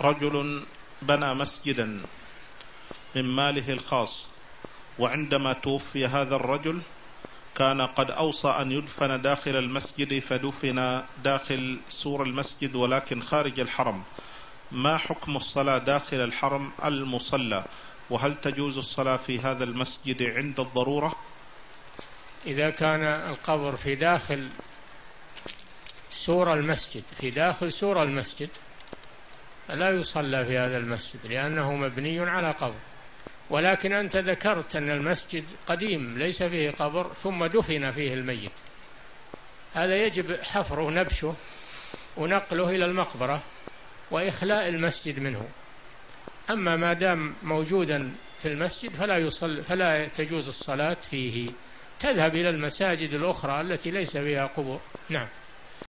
رجل بنى مسجدا من ماله الخاص، وعندما توفي هذا الرجل كان قد أوصى أن يدفن داخل المسجد، فدفن داخل سور المسجد ولكن خارج الحرم. ما حكم الصلاة داخل الحرم المصلى؟ وهل تجوز الصلاة في هذا المسجد عند الضرورة؟ إذا كان القبر في داخل سور المسجد لا يصلى في هذا المسجد لأنه مبني على قبر. ولكن أنت ذكرت أن المسجد قديم ليس فيه قبر ثم دفن فيه الميت، هذا يجب حفره ونبشه ونقله إلى المقبرة وإخلاء المسجد منه. أما ما دام موجودا في المسجد فلا تجوز الصلاة فيه. تذهب إلى المساجد الأخرى التي ليس فيها قبور. نعم.